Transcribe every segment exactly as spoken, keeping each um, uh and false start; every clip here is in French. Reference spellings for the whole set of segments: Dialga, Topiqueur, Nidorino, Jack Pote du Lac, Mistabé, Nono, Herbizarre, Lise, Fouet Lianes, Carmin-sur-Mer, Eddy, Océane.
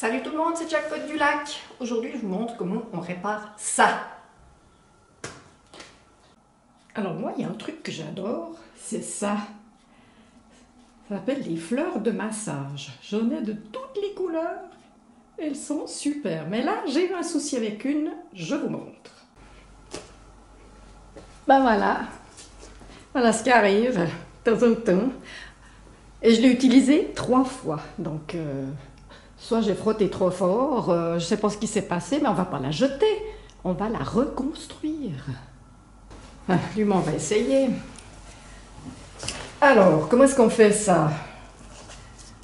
Salut tout le monde, c'est Jack Pote du Lac. Aujourd'hui, je vous montre comment on répare ça. Alors moi, il y a un truc que j'adore, c'est ça. Ça s'appelle les fleurs de massage. J'en ai de toutes les couleurs. Elles sont super. Mais là, j'ai eu un souci avec une. Je vous montre. Ben voilà. Voilà ce qui arrive de temps en temps. Et je l'ai utilisé trois fois. Donc... Euh... soit j'ai frotté trop fort, euh, je ne sais pas ce qui s'est passé, mais on ne va pas la jeter, on va la reconstruire. Ah, lui, on va essayer. Alors, comment est-ce qu'on fait ça?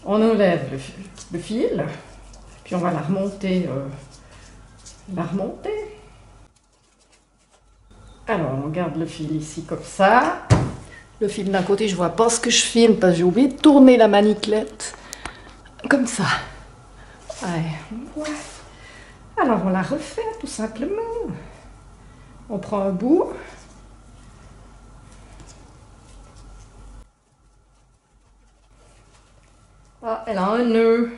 On enlève le, le fil, puis on va la remonter. Euh, la remonter. Alors, on garde le fil ici comme ça. Le fil d'un côté, je ne vois pas ce que je filme, parce que j'ai oublié de tourner la maniclette. Comme ça. Ouais. Ouais. Alors on la refait tout simplement. On prend un bout. Ah, elle a un nœud.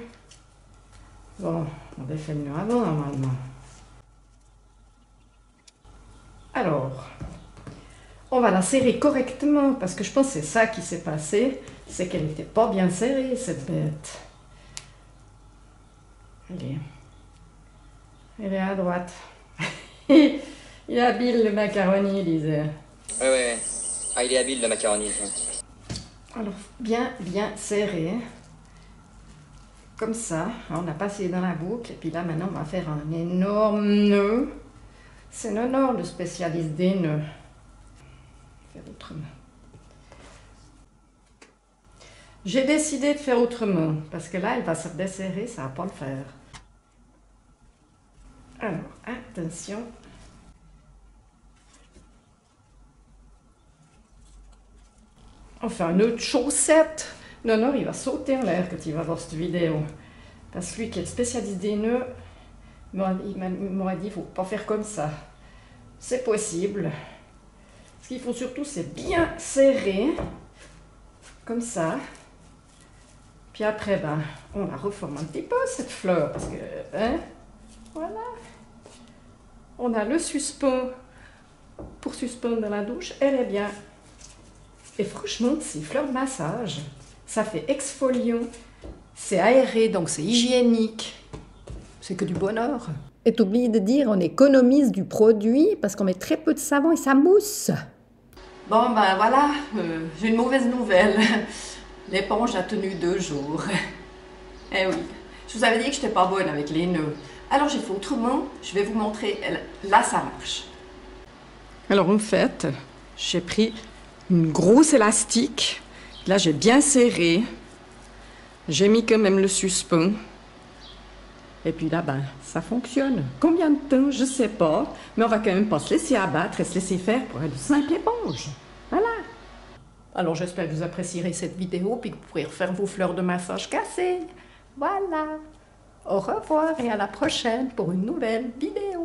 Bon, on défait le nœud avant normalement. Alors, on va la serrer correctement parce que je pense que c'est ça qui s'est passé, c'est qu'elle n'était pas bien serrée cette bête. Allez, elle est à droite. Il est habile le macaroni, Lise. Oui, oui, oui. Ah, il est habile le macaroni. Alors, bien, bien serré. Comme ça. On a passé dans la boucle. Et puis là, maintenant, on va faire un énorme nœud. C'est Nono, le spécialiste des nœuds. Faire autrement. J'ai décidé de faire autrement, parce que là, elle va se desserrer, ça ne va pas le faire. Alors, attention. On fait un nœud de chaussette. Non, non, il va sauter en l'air quand il va voir cette vidéo. Parce que lui qui est spécialiste des nœuds, il m'a dit qu'il ne faut pas faire comme ça. C'est possible. Ce qu'il faut surtout, c'est bien serrer, comme ça. Puis après, ben, on la reforme un petit peu, cette fleur, parce que, hein, voilà. On a le suspens pour suspendre dans la douche, elle est bien. Et franchement, ces fleurs de massage, ça fait exfoliant, c'est aéré, donc c'est hygiénique. C'est que du bonheur. Et t'oublies de dire, on économise du produit, parce qu'on met très peu de savon et ça mousse. Bon, ben voilà, euh, j'ai une mauvaise nouvelle. L'éponge a tenu deux jours. Eh oui, je vous avais dit que je n'étais pas bonne avec les nœuds. Alors j'ai fait autrement, je vais vous montrer. Là, ça marche. Alors en fait, j'ai pris une grosse élastique. Là, j'ai bien serré. J'ai mis quand même le suspens. Et puis là, ben, ça fonctionne. Combien de temps, je ne sais pas. Mais on va quand même pas se laisser abattre et se laisser faire pour une simple éponge. Voilà. Alors j'espère que vous apprécierez cette vidéo et que vous pourrez refaire vos fleurs de massage cassées. Voilà. Au revoir et à la prochaine pour une nouvelle vidéo.